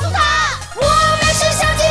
诉他，我们是小鸡。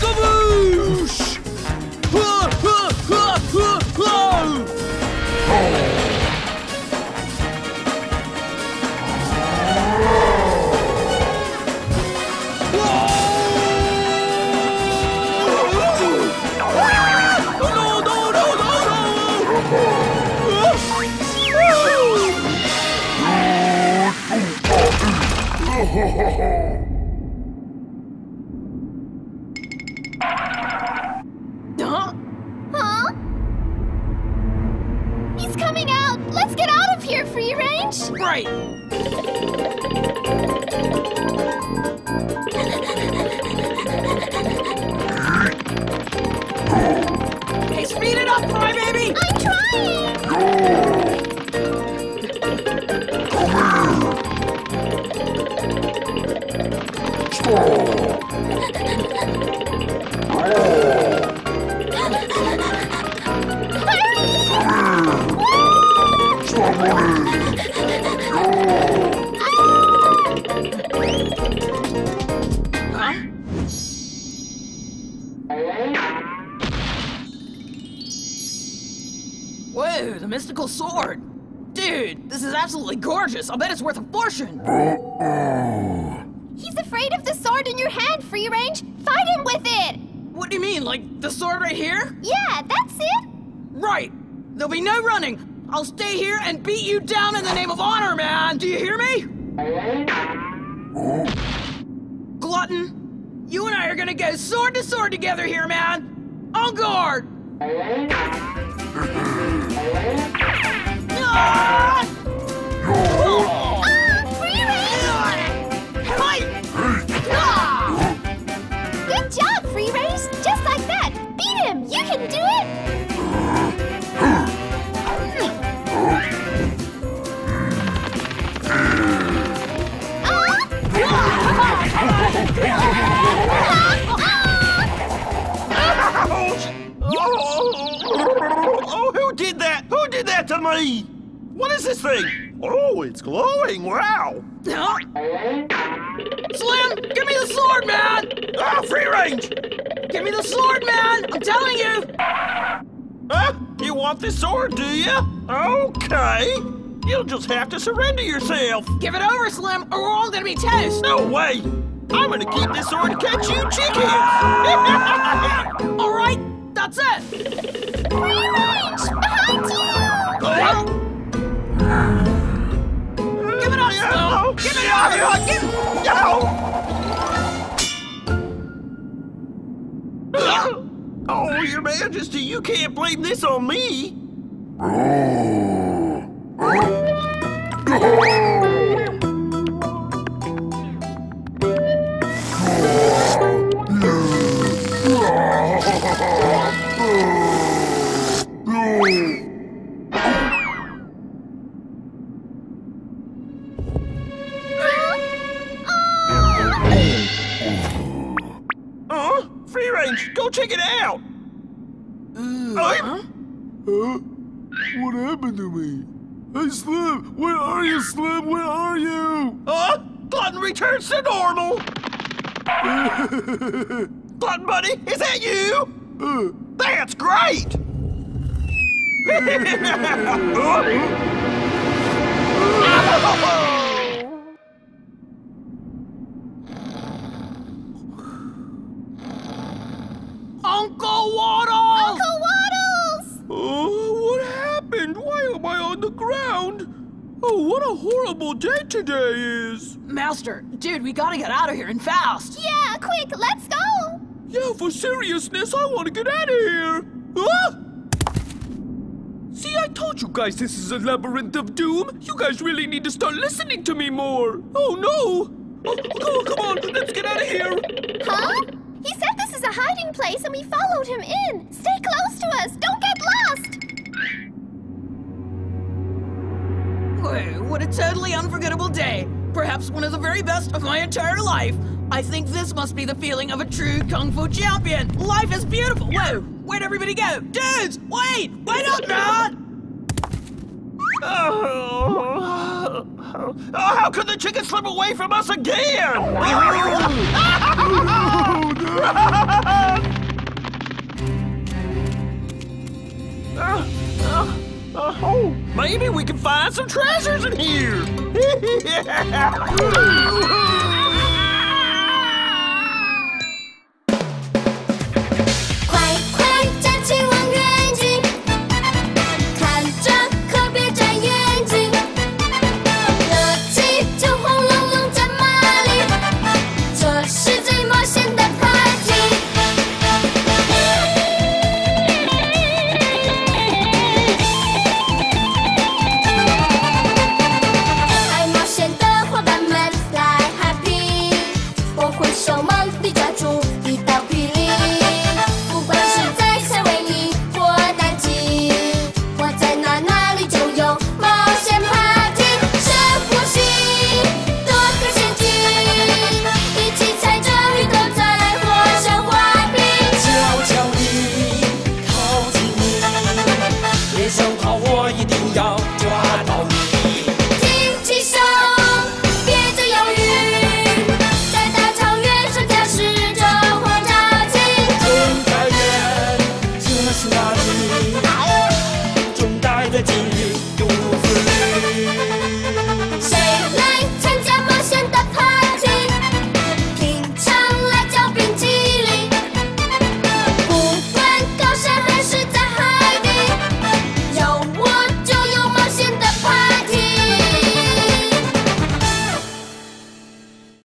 Kaboosh! Huh? Huh? He's coming out! Let's get out of here, Free Range! Right! Hey, speed it up, Crybaby! I'm trying! Go! Whoa, the mystical sword! Dude, this is absolutely gorgeous! I'll bet it's worth a fortune! He's afraid of the sword in your hand, Free Range! Fight him with it! What do you mean, like the sword right here? Yeah, that's it! Right! There'll be no running! I'll stay here and beat you down in the name of honor, man! Do you hear me? Glutton, you and I are gonna go sword to sword together here, man! On guard! Ah! Oh! Ah, Free Range! Fight! Ah! Good job, Free Range! Just like that! Beat him! You can do it! Oh, who did that? Who did that to me? What is this thing? Oh, it's glowing! Wow! Huh? Slim, give me the sword, man! Ah, Free Range! Give me the sword, man! I'm telling you! Huh? You want this sword, do you? Okay. You'll just have to surrender yourself. Give it over, Slim, or we're all gonna be toast. No way! I'm gonna keep this sword to catch you chickens! All right, that's it! Free Range, behind you! What? Give it up, Snow! Give it up! Give it up! Oh, Your Majesty, you can't blame this on me! Go check it out! What happened to me? Hey, Slim! Where are you, Slim? Where are you? Glutton returns to normal! Glutton buddy, is that you? That's great! Uncle Waddles! Uncle Waddles! Oh, what happened? Why am I on the ground? Oh, what a horrible day today is. Master, dude, we gotta get out of here and fast. Yeah, quick, let's go. Yeah, for seriousness, I want to get out of here. Huh? See, I told you guys this is a labyrinth of doom. You guys really need to start listening to me more. Oh, no. Oh, come on, let's get out of here. Huh? He said this is a hiding place and we followed him in. Stay close to us. Don't get lost. Whoa, what a totally unforgettable day. Perhaps one of the very best of my entire life. I think this must be the feeling of a true Kung Fu champion. Life is beautiful. Whoa, where'd everybody go? Dudes, wait up, man. Oh, how could the chicken slip away from us again? Oh, no. Maybe we can find some treasures in here.